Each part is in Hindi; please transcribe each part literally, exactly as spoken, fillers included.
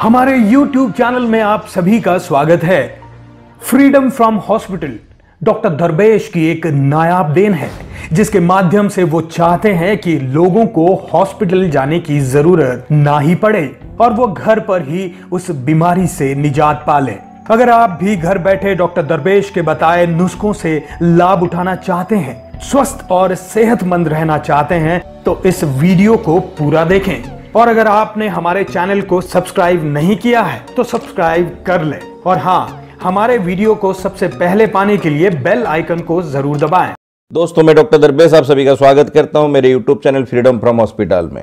हमारे यूट्यूब चैनल में आप सभी का स्वागत है। Freedom from hospital doctor Darbesh की एक नायाब देन है, जिसके माध्यम से वो चाहते हैं कि लोगों को हॉस्पिटल जाने की जरूरत ना ही पड़े और वो घर पर ही उस बीमारी से निजात पा लें। अगर आप भी घर बैठे डॉक्टर दरबेश के बताए नुस्खों से लाभ उठाना चाहते हैं, स्वस्थ और सेहतमंद रहना चाहते हैं, तो इस वीडियो को पूरा देखें। और अगर आपने हमारे चैनल को सब्सक्राइब नहीं किया है तो सब्सक्राइब कर लें। और हाँ, हमारे वीडियो को सबसे पहले पाने के लिए बेल आइकन को जरूर दबाएं। दोस्तों, मैं डॉक्टर दरबेश आप सभी का स्वागत करता हूं मेरे YouTube channel freedom from hospital में।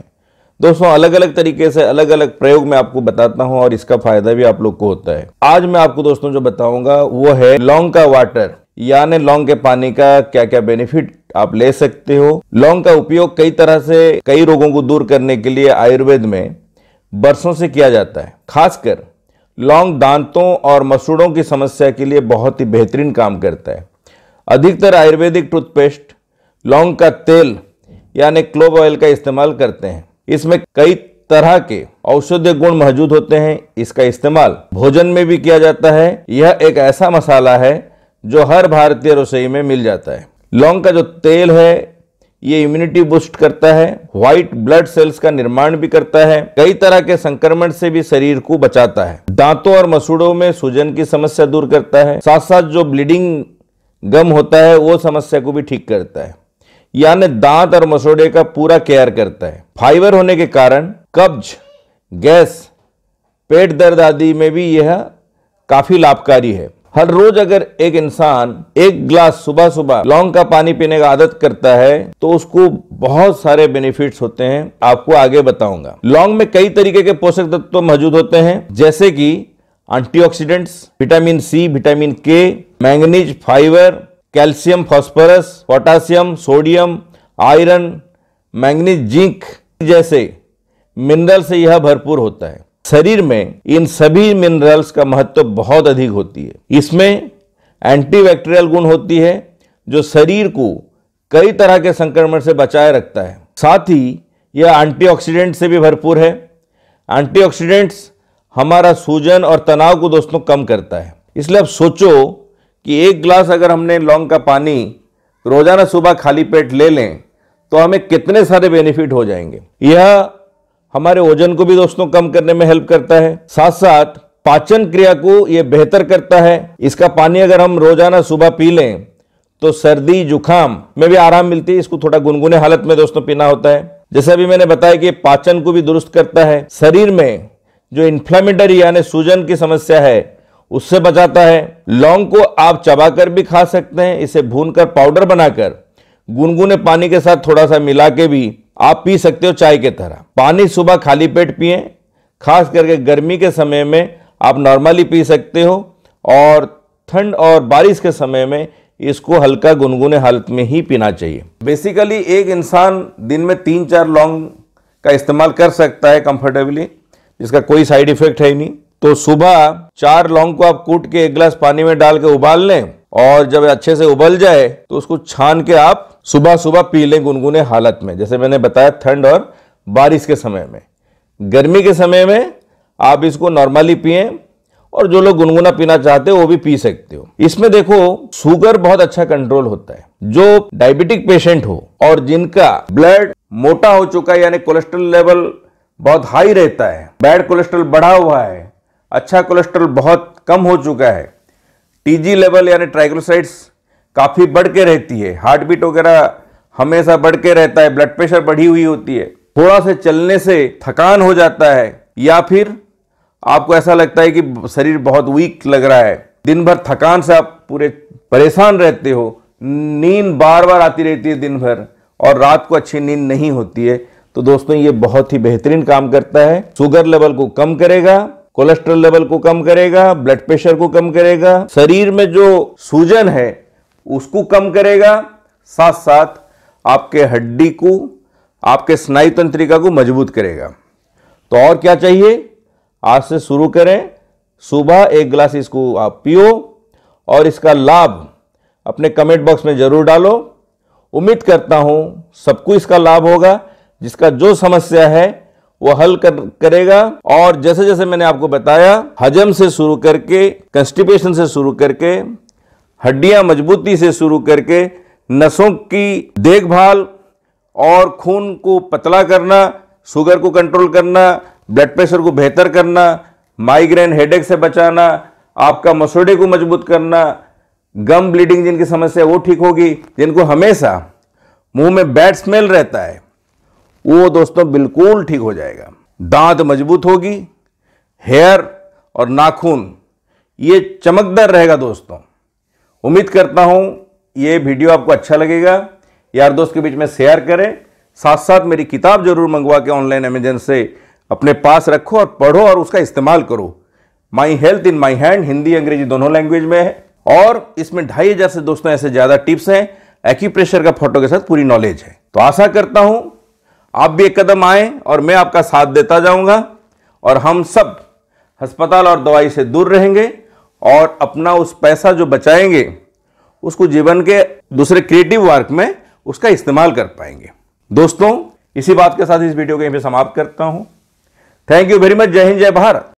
दोस्तों, अलग अलग तरीके से अलग अलग प्रयोग में आपको बताता हूँ और इसका फायदा भी आप लोग को होता है। आज मैं आपको दोस्तों जो बताऊंगा वो है लौंग का वाटर, यानी लौंग के पानी का क्या क्या बेनिफिट आप ले सकते हो। लौंग का उपयोग कई तरह से कई रोगों को दूर करने के लिए आयुर्वेद में बरसों से किया जाता है। खासकर लौंग दांतों और मसूड़ों की समस्या के लिए बहुत ही बेहतरीन काम करता है। अधिकतर आयुर्वेदिक टूथपेस्ट लौंग का तेल यानी क्लोव ऑयल का इस्तेमाल करते हैं। इसमें कई तरह के औषधीय गुण मौजूद होते हैं। इसका इस्तेमाल भोजन में भी किया जाता है। यह एक ऐसा मसाला है जो हर भारतीय रसोई में मिल जाता है। लौंग का जो तेल है ये इम्यूनिटी बूस्ट करता है, व्हाइट ब्लड सेल्स का निर्माण भी करता है, कई तरह के संक्रमण से भी शरीर को बचाता है, दांतों और मसूड़ों में सूजन की समस्या दूर करता है, साथ साथ जो ब्लीडिंग गम होता है वो समस्या को भी ठीक करता है, यानी दांत और मसूड़े का पूरा केयर करता है। फाइबर होने के कारण कब्ज, गैस, पेट दर्द आदि में भी यह काफी लाभकारी है। हर रोज अगर एक इंसान एक ग्लास सुबह सुबह लौंग का पानी पीने का आदत करता है तो उसको बहुत सारे बेनिफिट्स होते हैं, आपको आगे बताऊंगा। लौंग में कई तरीके के पोषक तत्व मौजूद होते हैं, जैसे कि antioxidants, vitamin C, vitamin K, manganese, fibre, calcium, phosphorus, potassium, sodium, iron, manganese, zinc जैसे मिनरल से यह भरपूर होता है। शरीर में इन सभी मिनरल्स का महत्व बहुत अधिक होती है। इसमें एंटीबैक्टीरियल गुण होती है जो शरीर को कई तरह के संक्रमण से बचाए रखता है। साथ ही यह एंटीऑक्सीडेंट से भी भरपूर है। एंटीऑक्सीडेंट्स हमारा सूजन और तनाव को दोस्तों कम करता है। इसलिए अब सोचो कि एक गिलास अगर हमने लौंग का पानी रोजाना सुबह खाली पेट ले लें तो हमें कितने सारे बेनिफिट हो जाएंगे। यह हमारे वजन को भी दोस्तों कम करने में हेल्प करता है, साथ साथ पाचन क्रिया को ये बेहतर करता है। इसका पानी अगर हम रोजाना सुबह पी लें तो सर्दी जुखाम में भी आराम मिलती है। इसको थोड़ा गुनगुने हालत में दोस्तों पीना होता है। जैसे अभी मैंने बताया कि पाचन को भी दुरुस्त करता है, शरीर में जो इन्फ्लेमेटरी यानी सूजन की समस्या है उससे बचाता है। लौंग को आप चबाकर भी खा सकते हैं। इसे भूनकर पाउडर बनाकर गुनगुने पानी के साथ थोड़ा सा मिला के भी आप पी सकते हो चाय के तरह। पानी सुबह खाली पेट पिए, खास करके गर्मी के समय में आप नॉर्मली पी सकते हो और ठंड और बारिश के समय में इसको हल्का गुनगुने हालत में ही पीना चाहिए। बेसिकली एक इंसान दिन में तीन चार लौंग का इस्तेमाल कर सकता है कंफर्टेबली, जिसका कोई साइड इफेक्ट है ही नहीं। तो सुबह चार लौंग को आप कूट के एक गिलास पानी में डाल के उबाल लें और जब अच्छे से उबल जाए तो उसको छान के आप सुबह सुबह पी लें गुनगुने हालत में। जैसे मैंने बताया ठंड और बारिश के समय में, गर्मी के समय में आप इसको नॉर्मली पिए और जो लोग गुनगुना पीना चाहते हो वो भी पी सकते हो। इसमें देखो शुगर बहुत अच्छा कंट्रोल होता है। जो डायबिटिक पेशेंट हो और जिनका ब्लड मोटा हो चुका है यानी कोलेस्ट्रॉल लेवल बहुत हाई रहता है, बैड कोलेस्ट्रॉल बढ़ा हुआ है, अच्छा कोलेस्ट्रॉल बहुत कम हो चुका है, टीजी लेवल यानी ट्राइग्लिसराइड्स काफ़ी बढ़ के रहती है, हार्ट बीट वगैरह हमेशा बढ़ के रहता है, ब्लड प्रेशर बढ़ी हुई होती है, थोड़ा से चलने से थकान हो जाता है या फिर आपको ऐसा लगता है कि शरीर बहुत वीक लग रहा है, दिन भर थकान से आप पूरे परेशान रहते हो, नींद बार बार आती रहती है दिन भर और रात को अच्छी नींद नहीं होती है, तो दोस्तों ये बहुत ही बेहतरीन काम करता है। शुगर लेवल को कम करेगा, कोलेस्ट्रॉल लेवल को कम करेगा, ब्लड प्रेशर को कम करेगा, शरीर में जो सूजन है उसको कम करेगा, साथ साथ आपके हड्डी को, आपके स्नायु तंत्रिका को मजबूत करेगा। तो और क्या चाहिए, आज से शुरू करें। सुबह एक गिलास इसको आप पियो और इसका लाभ अपने कमेंट बॉक्स में जरूर डालो। उम्मीद करता हूँ सबको इसका लाभ होगा, जिसका जो समस्या है वो हल कर, करेगा। और जैसे जैसे मैंने आपको बताया, हजम से शुरू करके, कंस्टिपेशन से शुरू करके, हड्डियां मजबूती से शुरू करके, नसों की देखभाल और खून को पतला करना, शुगर को कंट्रोल करना, ब्लड प्रेशर को बेहतर करना, माइग्रेन हेडेक से बचाना, आपका मसोड़े को मजबूत करना, गम ब्लीडिंग जिनकी समस्या है वो ठीक होगी, जिनको हमेशा मुंह में बैड स्मेल रहता है वो दोस्तों बिल्कुल ठीक हो जाएगा। दांत मजबूत होगी, हेयर और नाखून ये चमकदार रहेगा। दोस्तों उम्मीद करता हूँ ये वीडियो आपको अच्छा लगेगा, यार दोस्त के बीच में शेयर करें, साथ साथ मेरी किताब जरूर मंगवा के ऑनलाइन अमेजन से अपने पास रखो और पढ़ो और उसका इस्तेमाल करो। My health in my hand Hindi अंग्रेजी दोनों लैंग्वेज में है और इसमें ढाई हज़ार से दोस्तों ऐसे ज़्यादा टिप्स हैं, एक्यूप्रेशर का फोटो के साथ पूरी नॉलेज है। तो आशा करता हूं आप भी एक कदम आए और मैं आपका साथ देता जाऊंगा और हम सब अस्पताल और दवाई से दूर रहेंगे और अपना उस पैसा जो बचाएंगे उसको जीवन के दूसरे क्रिएटिव वर्क में उसका इस्तेमाल कर पाएंगे। दोस्तों इसी बात के साथ इस वीडियो को यहीं पे समाप्त करता हूं। Thank you very much. जय हिंद, जय भारत।